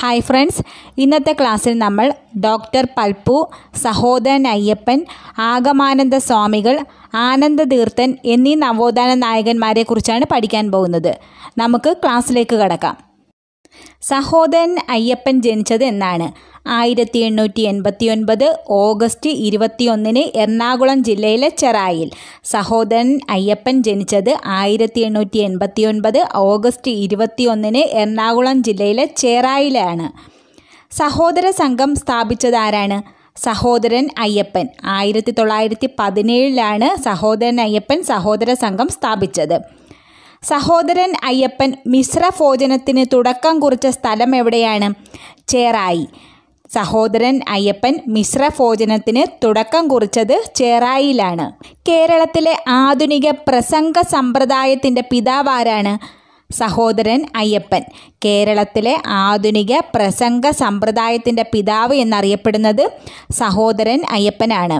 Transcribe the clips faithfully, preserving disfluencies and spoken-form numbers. Hi friends, ഇന്നത്തെ ക്ലാസ്സിൽ നമ്മൾ ഡോക്ടർ പൽപ്പു, സഹോദരൻ അയ്യപ്പൻ, ആഗമാനന്ദ സ്വാമികൾ, ആനന്ദതീർത്ഥൻ എന്നീ നവോത്ഥാന നായകന്മാരെ കുറിച്ചാണ് പഠിക്കാൻ പോകുന്നത്. നമുക്ക് ക്ലാസ്സിലേക്ക് കടക്കാം. സഹോദരൻ അയ്യപ്പൻ ജനിച്ചത് എന്നാണ് ആയിരത്തി എണ്ണൂറ്റി എൺപത്തി ഒൻപത് ഓഗസ്റ്റ് ഇരുപത്തിയൊന്നിന് എറണാകുളം ജില്ലയിലെ ചെറായിൽ. സഹോദരൻ അയ്യപ്പൻ ജനിച്ചത് ആയിരത്തി എണ്ണൂറ്റി എൺപത്തി ഒൻപത് ഓഗസ്റ്റ് ഇരുപത്തിയൊന്നിന് എറണാകുളം ജില്ലയിലെ ചെറായിലാണ്. സഹോദര സംഘം സ്ഥാപിച്ചത് ആരാണ്? സഹോദരൻ അയ്യപ്പൻ. ആയിരത്തി തൊള്ളായിരത്തി പതിനേഴിലാണ് സഹോദരൻ അയ്യപ്പൻ സഹോദര സംഘം സ്ഥാപിച്ചത്. സഹോദരൻ അയ്യപ്പൻ മിശ്ര ഭോജനത്തിന് തുടക്കം കുറിച്ച സ്ഥലം എവിടെയാണ്? ചെറായി. സഹോദരൻ അയ്യപ്പൻ മിശ്ര ഭോജനത്തിന് തുടക്കം കുറിച്ചത് ചെറായിലാണ്. കേരളത്തിലെ ആധുനിക പ്രസംഗ സമ്പ്രദായത്തിൻ്റെ പിതാവാരാണ്? സഹോദരൻ അയ്യപ്പൻ. കേരളത്തിലെ ആധുനിക പ്രസംഗ സമ്പ്രദായത്തിൻ്റെ പിതാവ് എന്നറിയപ്പെടുന്നത് സഹോദരൻ അയ്യപ്പനാണ്.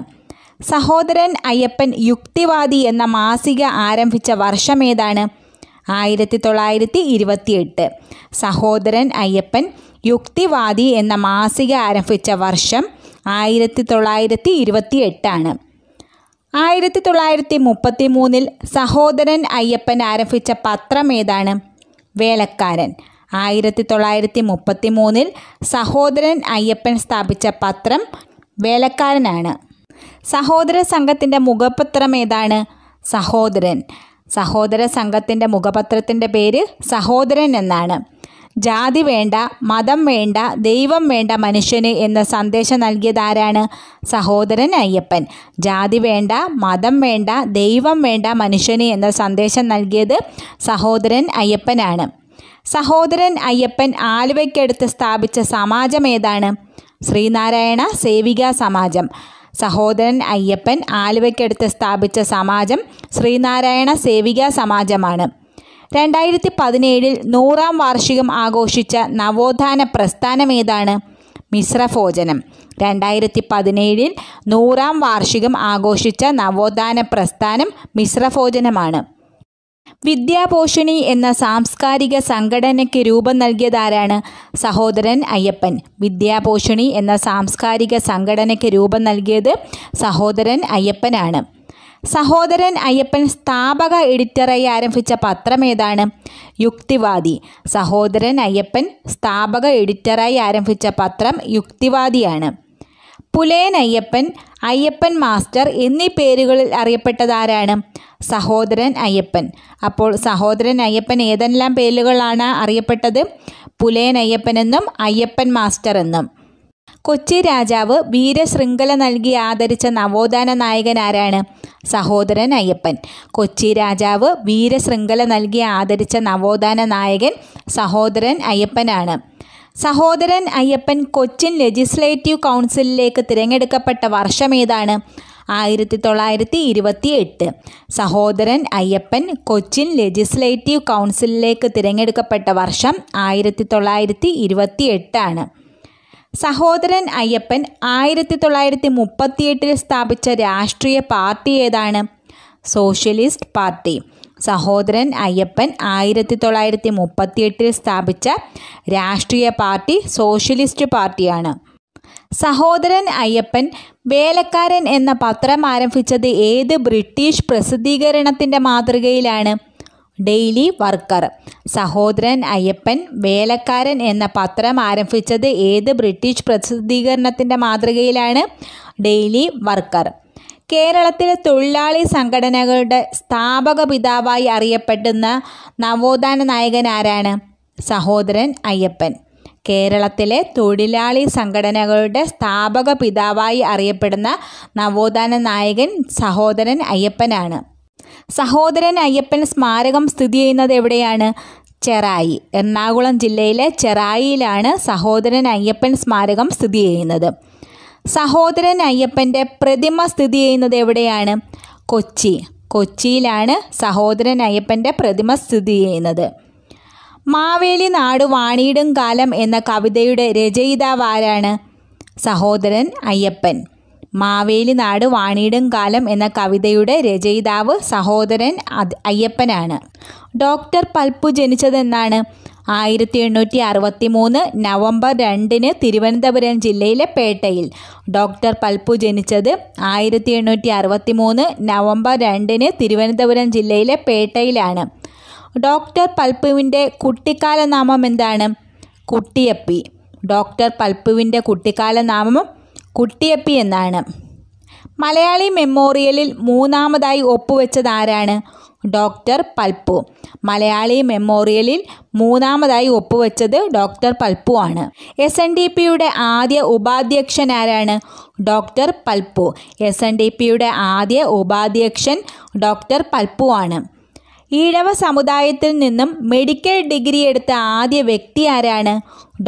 സഹോദരൻ അയ്യപ്പൻ യുക്തിവാദി എന്ന മാസിക ആരംഭിച്ച വർഷം ഏതാണ്? ആയിരത്തി തൊള്ളായിരത്തി ഇരുപത്തിയെട്ട്. സഹോദരൻ അയ്യപ്പൻ യുക്തിവാദി എന്ന മാസിക ആരംഭിച്ച വർഷം ആയിരത്തി തൊള്ളായിരത്തി ഇരുപത്തി എട്ടാണ്. ആയിരത്തി തൊള്ളായിരത്തി മുപ്പത്തി മൂന്നിൽ സഹോദരൻ അയ്യപ്പൻ ആരംഭിച്ച പത്രം ഏതാണ്? വേലക്കാരൻ. ആയിരത്തി തൊള്ളായിരത്തി മുപ്പത്തി മൂന്നിൽ സഹോദരൻ അയ്യപ്പൻ സ്ഥാപിച്ച പത്രം വേലക്കാരനാണ്. സഹോദര സംഘത്തിൻ്റെ മുഖപത്രം ഏതാണ്? സഹോദരൻ. സഹോദര സംഘത്തിൻ്റെ മുഖപത്രത്തിൻ്റെ പേര് സഹോദരൻ എന്നാണ്. ജാതി വേണ്ട, മതം വേണ്ട, ദൈവം വേണ്ട മനുഷ്യന് എന്ന സന്ദേശം നൽകിയതാരാണ്? സഹോദരൻ അയ്യപ്പൻ. ജാതി വേണ്ട, മതം വേണ്ട, ദൈവം വേണ്ട മനുഷ്യന് എന്ന സന്ദേശം നൽകിയത് സഹോദരൻ അയ്യപ്പനാണ്. സഹോദരൻ അയ്യപ്പൻ ആലുവയ്ക്കടുത്ത് സ്ഥാപിച്ച സമാജം ഏതാണ്? ശ്രീനാരായണ സേവികാ സമാജം. സഹോദരൻ അയ്യപ്പൻ ആലുവയ്ക്കടുത്ത് സ്ഥാപിച്ച സമാജം ശ്രീനാരായണ സേവികാ സമാജമാണ്. രണ്ടായിരത്തി പതിനേഴിൽ നൂറാം വാർഷികം ആഘോഷിച്ച നവോത്ഥാന പ്രസ്ഥാനം ഏതാണ്? മിശ്രഭോജനം. രണ്ടായിരത്തി പതിനേഴിൽ നൂറാം വാർഷികം ആഘോഷിച്ച നവോത്ഥാന പ്രസ്ഥാനം മിശ്രഭോജനമാണ്. വിദ്യാപോഷിണി എന്ന സാംസ്കാരിക സംഘടനയ്ക്ക് രൂപം നൽകിയതാരാണ്? സഹോദരൻ അയ്യപ്പൻ. വിദ്യാപോഷിണി എന്ന സാംസ്കാരിക സംഘടനയ്ക്ക് രൂപം നൽകിയത് സഹോദരൻ അയ്യപ്പനാണ്. സഹോദരൻ അയ്യപ്പൻ സ്ഥാപക എഡിറ്ററായി ആരംഭിച്ച പത്രം ഏതാണ്? യുക്തിവാദി. സഹോദരൻ അയ്യപ്പൻ സ്ഥാപക എഡിറ്ററായി ആരംഭിച്ച പത്രം യുക്തിവാദിയാണ്. പുലയൻ അയ്യപ്പൻ, അയ്യപ്പൻ മാസ്റ്റർ എന്നീ പേരുകളിൽ അറിയപ്പെട്ടതാരാണ്? സഹോദരൻ അയ്യപ്പൻ. അപ്പോൾ സഹോദരൻ അയ്യപ്പൻ ഏതെല്ലാം പേരുകളാണ് അറിയപ്പെട്ടത്? പുലയൻ അയ്യപ്പൻ എന്നും അയ്യപ്പൻ മാസ്റ്റർ എന്നും. കൊച്ചി രാജാവ് വീരശൃംഖല നൽകി ആദരിച്ച നവോത്ഥാന നായകൻ ആരാണ്? സഹോദരൻ അയ്യപ്പൻ. കൊച്ചി രാജാവ് വീരശൃംഖല നൽകി ആദരിച്ച നവോത്ഥാന നായകൻ സഹോദരൻ അയ്യപ്പനാണ്. സഹോദരൻ അയ്യപ്പൻ കൊച്ചിൻ ലെജിസ്ലേറ്റീവ് കൗൺസിലിലേക്ക് തിരഞ്ഞെടുക്കപ്പെട്ട വർഷം ഏതാണ്? ആയിരത്തി തൊള്ളായിരത്തി ഇരുപത്തി എട്ട്. സഹോദരൻ അയ്യപ്പൻ കൊച്ചിൻ ലെജിസ്ലേറ്റീവ് കൗൺസിലിലേക്ക് തിരഞ്ഞെടുക്കപ്പെട്ട വർഷം ആയിരത്തി തൊള്ളായിരത്തി ഇരുപത്തി എട്ടാണ്. സഹോദരൻ അയ്യപ്പൻ ആയിരത്തി തൊള്ളായിരത്തി മുപ്പത്തിയെട്ടിൽ സ്ഥാപിച്ച രാഷ്ട്രീയ പാർട്ടി ഏതാണ്? Socialist party. സഹോദരൻ അയ്യപ്പൻ ആയിരത്തി തൊള്ളായിരത്തി മുപ്പത്തിയെട്ടിൽ സ്ഥാപിച്ച രാഷ്ട്രീയ പാർട്ടി സോഷ്യലിസ്റ്റ് പാർട്ടിയാണ്. സഹോദരൻ അയ്യപ്പൻ വേലക്കാരൻ എന്ന പത്രം ആരംഭിച്ചത് ഏത് ബ്രിട്ടീഷ് പ്രസിദ്ധീകരണത്തിൻ്റെ മാതൃകയിലാണ്? Daily worker. സഹോദരൻ അയ്യപ്പൻ വേലക്കാരൻ എന്ന പത്രം ആരംഭിച്ചത് ഏത് ബ്രിട്ടീഷ് പ്രസിദ്ധീകരണത്തിൻ്റെ മാതൃകയിലാണ്? Daily worker. കേരളത്തിലെ തൊഴിലാളി സംഘടനകളുടെ സ്ഥാപക പിതാവായി അറിയപ്പെടുന്ന നവോത്ഥാന നായകൻ ആരാണ്? സഹോദരൻ അയ്യപ്പൻ. കേരളത്തിലെ തൊഴിലാളി സംഘടനകളുടെ സ്ഥാപക പിതാവായി അറിയപ്പെടുന്ന നവോത്ഥാന നായകൻ സഹോദരൻ അയ്യപ്പനാണ്. സഹോദരൻ അയ്യപ്പൻ സ്മാരകം സ്ഥിതി ചെയ്യുന്നത് എവിടെയാണ്? ചെറായി. എറണാകുളം ജില്ലയിലെ ചെറായിയിലാണ് സഹോദരൻ അയ്യപ്പൻ സ്മാരകം സ്ഥിതി ചെയ്യുന്നത്. സഹോദരൻ അയ്യപ്പൻ്റെ പ്രതിമ സ്ഥിതി ചെയ്യുന്നത് എവിടെയാണ്? കൊച്ചി. കൊച്ചിയിലാണ് സഹോദരൻ അയ്യപ്പൻ്റെ പ്രതിമ സ്ഥിതി ചെയ്യുന്നത്. മാവേലി നാട് വാണിയിടും കാലം എന്ന കവിതയുടെ രചയിതാവ് ആരാണ്? സഹോദരൻ അയ്യപ്പൻ. മാവേലി നാട് വാണിയിടും കാലം എന്ന കവിതയുടെ രചയിതാവ് സഹോദരൻ അയ്യപ്പനാണ്. ഡോക്ടർ പൽപ്പു ജനിച്ചതെന്നാണ്? ആയിരത്തി എണ്ണൂറ്റി അറുപത്തി മൂന്ന് നവംബർ രണ്ടിന് തിരുവനന്തപുരം ജില്ലയിലെ പേട്ടയിൽ ഡോക്ടർ പൽപ്പു ജനിച്ചത് ആയിരത്തി എണ്ണൂറ്റി അറുപത്തി മൂന്ന് നവംബർ രണ്ടിന് തിരുവനന്തപുരം ജില്ലയിലെ പേട്ടയിലാണ്. ഡോക്ടർ പൽപ്പുവിൻ്റെ കുട്ടിക്കാല നാമം എന്താണ്? കുട്ടിയപ്പി. ഡോക്ടർ പൽപ്പുവിൻ്റെ കുട്ടിക്കാല നാമം കുട്ടിയപ്പി എന്നാണ്. മലയാളി മെമ്മോറിയലിൽ മൂന്നാമതായി ഒപ്പുവെച്ചത് ആരാണ്? ഡോക്ടർ പൽപ്പു. മലയാളി മെമ്മോറിയലിൽ മൂന്നാമതായി ഒപ്പുവെച്ചത് ഡോക്ടർ പൽപ്പു ആണ്. എസ് എൻ ഡി പിയുടെ ആദ്യ ഉപാധ്യക്ഷൻ ആരാണ്? Doctor Palpu. S N D പിയുടെ ആദ്യ ഉപാധ്യക്ഷൻ ഡോക്ടർ പൽപ്പു ആണ്. ഈഴവ സമുദായത്തിൽ നിന്നും മെഡിക്കൽ ഡിഗ്രി എടുത്ത ആദ്യ വ്യക്തി ആരാണ്?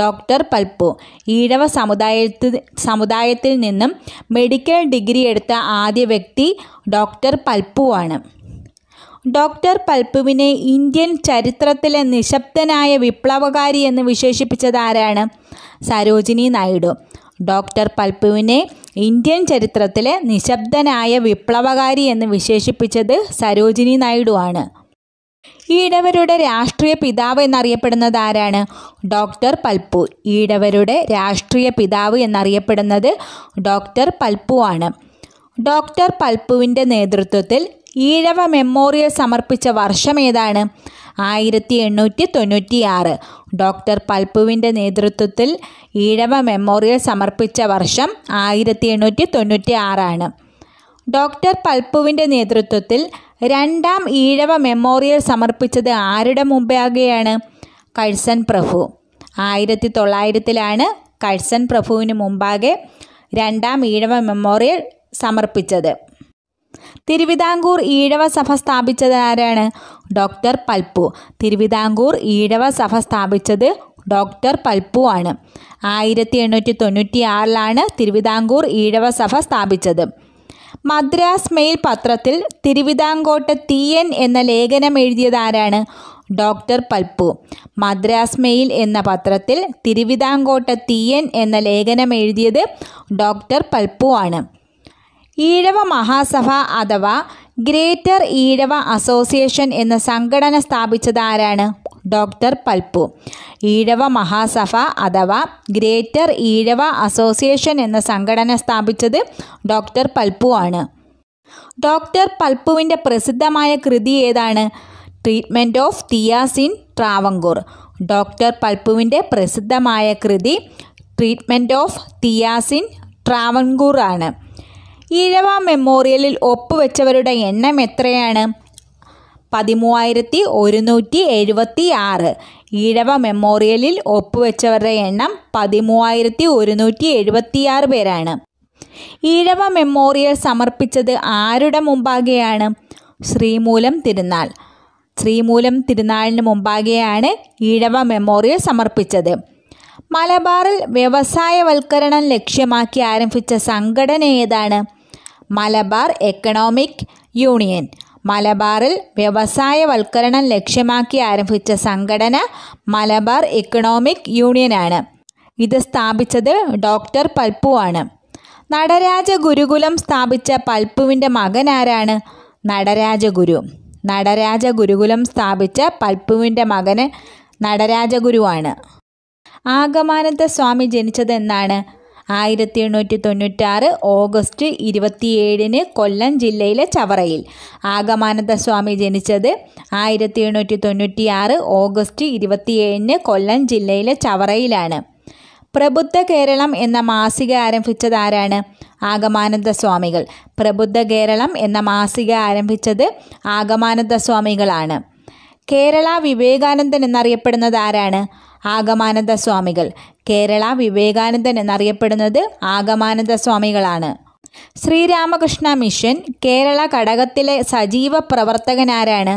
ഡോക്ടർ പൽപ്പു. ഈഴവ സമുദായത്തിൽ സമുദായത്തിൽ നിന്നും മെഡിക്കൽ ഡിഗ്രി എടുത്ത ആദ്യ വ്യക്തി ഡോക്ടർ പൽപ്പു ആണ്. ഡോക്ടർ പൽപ്പുവിനെ ഇന്ത്യൻ ചരിത്രത്തിലെ നിശബ്ദനായ വിപ്ലവകാരി എന്ന് വിശേഷിപ്പിച്ചത് ആരാണ്? സരോജിനി നായിഡു. ഡോക്ടർ പൽപ്പുവിനെ ഇന്ത്യൻ ചരിത്രത്തിലെ നിശബ്ദനായ വിപ്ലവകാരി എന്ന് വിശേഷിപ്പിച്ചത് സരോജിനി നായിഡു ആണ്. ഈഴവരുടെ രാഷ്ട്രീയ പിതാവ് എന്നറിയപ്പെടുന്നത് ആരാണ്? ഡോക്ടർ പൽപ്പു. ഈഴവരുടെ രാഷ്ട്രീയ പിതാവ് എന്നറിയപ്പെടുന്നത് ഡോക്ടർ പൽപ്പു ആണ്. ഡോക്ടർ പൽപ്പുവിൻ്റെ നേതൃത്വത്തിൽ ഈഴവ മെമ്മോറിയൽ സമർപ്പിച്ച വർഷം ഏതാണ്? ആയിരത്തി എണ്ണൂറ്റി തൊണ്ണൂറ്റി ആറ്. ഡോക്ടർ പൽപ്പുവിൻ്റെ നേതൃത്വത്തിൽ ഈഴവ മെമ്മോറിയൽ സമർപ്പിച്ച വർഷം ആയിരത്തി എണ്ണൂറ്റി തൊണ്ണൂറ്റി ആറാണ്. ഡോക്ടർ പൽപ്പുവിൻ്റെ നേതൃത്വത്തിൽ രണ്ടാം ഈഴവ മെമ്മോറിയൽ സമർപ്പിച്ചത് ആരുടെ മുമ്പാകെയാണ്? കഴ്സൺ പ്രഭു. ആയിരത്തി തൊള്ളായിരത്തിലാണ് കഴ്സൺ പ്രഭുവിന് മുമ്പാകെ രണ്ടാം ഈഴവ മെമ്മോറിയൽ സമർപ്പിച്ചത്. തിരുവിതാംകൂർ ഈഴവ സഭ സ്ഥാപിച്ചത് ആരാണ്? ഡോക്ടർ പൽപ്പു. തിരുവിതാംകൂർ ഈഴവ സഭ സ്ഥാപിച്ചത് ഡോക്ടർ പൽപ്പു ആണ്. ആയിരത്തി എണ്ണൂറ്റി തൊണ്ണൂറ്റി ആറിലാണ് തിരുവിതാംകൂർ ഈഴവ സഭ സ്ഥാപിച്ചത്. മദ്രാസ് മെയിൽ പത്രത്തിൽ തിരുവിതാംകോട്ടെ തീയൻ എന്ന ലേഖനം എഴുതിയത് ആരാണ്? ഡോക്ടർ പൽപ്പു. മദ്രാസ് മെയിൽ എന്ന പത്രത്തിൽ തിരുവിതാംകോട്ടെ തീയൻ എന്ന ലേഖനം എഴുതിയത് ഡോക്ടർ പൽപ്പു ആണ്. ഈഴവ മഹാസഭ അഥവാ ഗ്രേറ്റർ ഈഴവ അസോസിയേഷൻ എന്ന സംഘടന സ്ഥാപിച്ചത് ആരാണ്? ഡോക്ടർ പൽപ്പു. ഈഴവ മഹാസഭ അഥവാ ഗ്രേറ്റർ ഈഴവ അസോസിയേഷൻ എന്ന സംഘടന സ്ഥാപിച്ചത് ഡോക്ടർ പൽപ്പു ആണ്. ഡോക്ടർ പൽപ്പുവിൻ്റെ പ്രസിദ്ധമായ കൃതി ഏതാണ്? Treatment of തിയാസിൻ Travancore. ഡോക്ടർ പൽപ്പുവിൻ്റെ പ്രസിദ്ധമായ കൃതി ട്രീറ്റ്മെൻറ്റ് ഓഫ് തിയാസിൻ ട്രാവങ്കൂർ ആണ്. ഈഴവ മെമ്മോറിയലിൽ ഒപ്പുവെച്ചവരുടെ എണ്ണം എത്രയാണ്? പതിമൂവായിരത്തി ഒരുന്നൂറ്റി എഴുപത്തി ആറ്. ഈഴവ മെമ്മോറിയലിൽ ഒപ്പുവെച്ചവരുടെ എണ്ണം പതിമൂവായിരത്തി ഒരുന്നൂറ്റി എഴുപത്തി ആറ് പേരാണ്. ഈഴവ മെമ്മോറിയൽ സമർപ്പിച്ചത് ആരുടെ മുമ്പാകെയാണ്? ശ്രീമൂലം തിരുനാൾ. ശ്രീമൂലം തിരുനാളിന് മുമ്പാകെയാണ് ഈഴവ മെമ്മോറിയൽ സമർപ്പിച്ചത്. മലബാറിൽ വ്യവസായവൽക്കരണം ലക്ഷ്യമാക്കി ആരംഭിച്ച സംഘടന ഏതാണ്? Malabar economic union. മലബാറിൽ വ്യവസായവൽക്കരണം ലക്ഷ്യമാക്കി ആരംഭിച്ച സംഘടന മലബാർ എക്കണോമിക് യൂണിയനാണ്. ഇത് സ്ഥാപിച്ചത് ഡോക്ടർ പൽപ്പു ആണ്. നടരാജ ഗുരുകുലം സ്ഥാപിച്ച പൽപ്പുവിൻ്റെ മകൻ ആരാണ്? നടരാജഗുരു. നടരാജ ഗുരുകുലം സ്ഥാപിച്ച പൽപ്പുവിൻ്റെ മകന് നടരാജഗുരുവാണ്. ആഗമാനന്ദ സ്വാമി ജനിച്ചത് എന്നാണ്? ആയിരത്തി എണ്ണൂറ്റി തൊണ്ണൂറ്റാറ് ഓഗസ്റ്റ് ഇരുപത്തിയേഴിന് കൊല്ലം ജില്ലയിലെ ചവറയിൽ. ആഗമാനന്ദ സ്വാമി ജനിച്ചത് ആയിരത്തി എണ്ണൂറ്റി തൊണ്ണൂറ്റി ആറ് ഓഗസ്റ്റ് ഇരുപത്തിയേഴിന് കൊല്ലം ജില്ലയിലെ ചവറയിലാണ്. പ്രബുദ്ധ കേരളം എന്ന മാസിക ആരംഭിച്ചത് ആരാണ്? ആഗമാനന്ദ സ്വാമികൾ. പ്രബുദ്ധ കേരളം എന്ന മാസിക ആരംഭിച്ചത് ആഗമാനന്ദ സ്വാമികളാണ്. കേരള വിവേകാനന്ദൻ എന്നറിയപ്പെടുന്നത് ആരാണ്? ആഗമാനന്ദ സ്വാമികൾ. കേരള വിവേകാനന്ദൻ എന്നറിയപ്പെടുന്നത് ആഗമാനന്ദ സ്വാമികളാണ്. ശ്രീരാമകൃഷ്ണ മിഷൻ കേരള ഘടകത്തിലെ സജീവ പ്രവർത്തകനാരാണ്?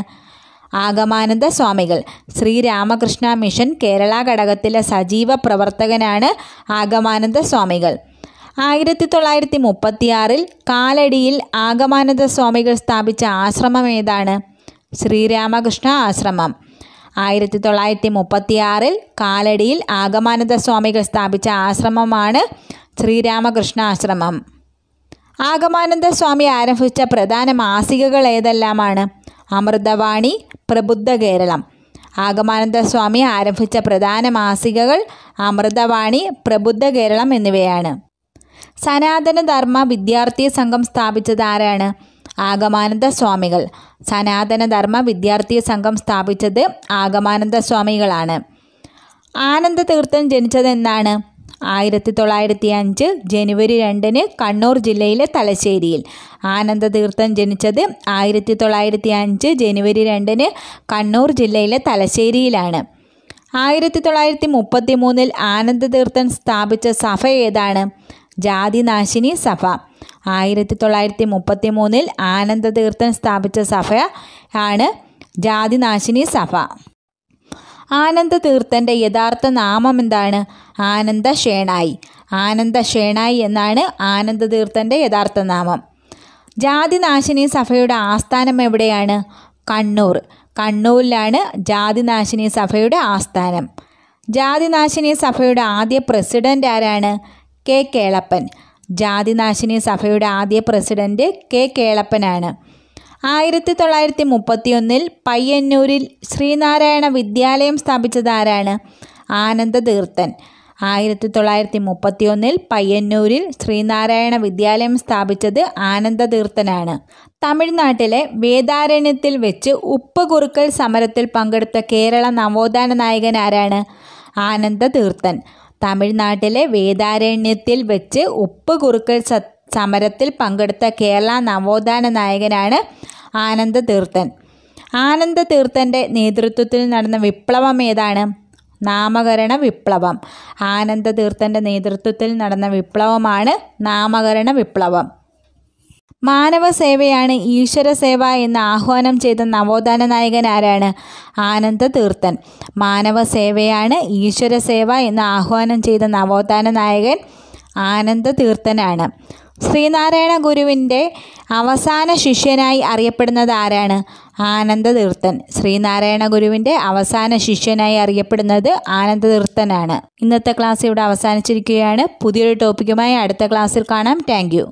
ആഗമാനന്ദ സ്വാമികൾ. ശ്രീരാമകൃഷ്ണ മിഷൻ കേരള ഘടകത്തിലെ സജീവ പ്രവർത്തകനാണ് ആഗമാനന്ദ സ്വാമികൾ. ആയിരത്തി തൊള്ളായിരത്തി മുപ്പത്തി ആറിൽ കാലടിയിൽ ആഗമാനന്ദ സ്വാമികൾ സ്ഥാപിച്ച ആശ്രമം ഏതാണ്? ശ്രീരാമകൃഷ്ണ ആശ്രമം. ആയിരത്തി തൊള്ളായിരത്തി മുപ്പത്തി ആറിൽ കാലടിയിൽ ആഗമാനന്ദ സ്വാമികൾ സ്ഥാപിച്ച ആശ്രമമാണ് ശ്രീരാമകൃഷ്ണ ആശ്രമം. ആഗമാനന്ദ സ്വാമി ആരംഭിച്ച പ്രധാന മാസികകൾ ഏതെല്ലാമാണ്? അമൃതവാണി, പ്രബുദ്ധ കേരളം. ആഗമാനന്ദ സ്വാമി ആരംഭിച്ച പ്രധാന മാസികകൾ അമൃതവാണി, പ്രബുദ്ധ കേരളം എന്നിവയാണ്. സനാതനധർമ്മ വിദ്യാർത്ഥി സംഘം സ്ഥാപിച്ചത് ആരാണ്? ആഗമാനന്ദ സ്വാമികൾ. സനാതനധർമ്മ വിദ്യാർത്ഥി സംഘം സ്ഥാപിച്ചത് ആഗമാനന്ദ സ്വാമികളാണ്. ആനന്ദ തീർത്ഥൻ ജനിച്ചത് എന്നാണ്? ആയിരത്തി തൊള്ളായിരത്തി അഞ്ച് ജനുവരി രണ്ടിന് കണ്ണൂർ ജില്ലയിലെ തലശ്ശേരിയിൽ. ആനന്ദ തീർത്ഥൻ ജനിച്ചത് ആയിരത്തി തൊള്ളായിരത്തി അഞ്ച് ജനുവരി രണ്ടിന് കണ്ണൂർ ജില്ലയിലെ തലശ്ശേരിയിലാണ്. ആയിരത്തി തൊള്ളായിരത്തി മുപ്പത്തി മൂന്നിൽ ആനന്ദ തീർത്ഥൻ സ്ഥാപിച്ച സഭ ഏതാണ്? ജാതിനാശിനി സഭ. ആയിരത്തി തൊള്ളായിരത്തി മുപ്പത്തി മൂന്നിൽ ആനന്ദ തീർത്ഥൻ സ്ഥാപിച്ച സഭ ആണ് ജാതിനാശിനി സഭ. ആനന്ദ തീർത്ഥൻ്റെ യഥാർത്ഥ നാമം എന്താണ്? ആനന്ദ ഷേണായി. ആനന്ദ ഷേണായി എന്നാണ് ആനന്ദ തീർത്ഥൻ്റെ യഥാർത്ഥ നാമം. ജാതിനാശിനി സഭയുടെ ആസ്ഥാനം എവിടെയാണ്? കണ്ണൂർ. കണ്ണൂരിലാണ് ജാതിനാശിനി സഭയുടെ ആസ്ഥാനം. ജാതിനാശിനി സഭയുടെ ആദ്യ പ്രസിഡൻ്റ് ആരാണ്? കെ കേളപ്പൻ. ജാതിനാശിനി സഭയുടെ ആദ്യ പ്രസിഡൻ്റ് കെ കേളപ്പനാണ്. ആയിരത്തി തൊള്ളായിരത്തി മുപ്പത്തിയൊന്നിൽ പയ്യന്നൂരിൽ ശ്രീനാരായണ വിദ്യാലയം സ്ഥാപിച്ചത് ആരാണ്? ആനന്ദ തീർത്ഥൻ. ആയിരത്തി തൊള്ളായിരത്തി മുപ്പത്തിയൊന്നിൽ പയ്യന്നൂരിൽ ശ്രീനാരായണ വിദ്യാലയം സ്ഥാപിച്ചത് ആനന്ദ തീർത്ഥനാണ്. തമിഴ്നാട്ടിലെ വേദാരണ്യത്തിൽ വെച്ച് ഉപ്പ് കുറുക്കൽ സമരത്തിൽ പങ്കെടുത്ത കേരള നവോത്ഥാന നായകൻ ആരാണ്? ആനന്ദ തീർത്ഥൻ. തമിഴ്നാട്ടിലെ വേദാരണ്യത്തിൽ വെച്ച് ഉപ്പ് കുറുക്കൽ സമരത്തിൽ പങ്കെടുത്ത കേരള നവോത്ഥാന നായകനാണ് ആനന്ദ തീർത്ഥൻ. ആനന്ദ തീർത്ഥൻ്റെ നേതൃത്വത്തിൽ നടന്ന വിപ്ലവം ഏതാണ്? നാമകരണ വിപ്ലവം. ആനന്ദ തീർത്ഥൻ്റെ നേതൃത്വത്തിൽ നടന്ന വിപ്ലവമാണ് നാമകരണ വിപ്ലവം. മാനവ സേവയാണ് ഈശ്വര സേവ എന്ന് ആഹ്വാനം ചെയ്ത നവോത്ഥാന നായകൻ ആരാണ്? ആനന്ദ തീർത്ഥൻ. മാനവ സേവയാണ് ഈശ്വര സേവ എന്ന് ആഹ്വാനം ചെയ്ത നവോത്ഥാന നായകൻ ആനന്ദ തീർത്ഥനാണ്. ശ്രീനാരായണ ഗുരുവിൻ്റെ അവസാന ശിഷ്യനായി അറിയപ്പെടുന്നത് ആരാണ്? ആനന്ദ തീർത്ഥൻ. ശ്രീനാരായണ ഗുരുവിൻ്റെ അവസാന ശിഷ്യനായി അറിയപ്പെടുന്നത് ആനന്ദ തീർത്ഥനാണ്. ഇന്നത്തെ ക്ലാസ് ഇവിടെ അവസാനിച്ചിരിക്കുകയാണ്. പുതിയൊരു ടോപ്പിക്കുമായി അടുത്ത ക്ലാസ്സിൽ കാണാം. Thank U.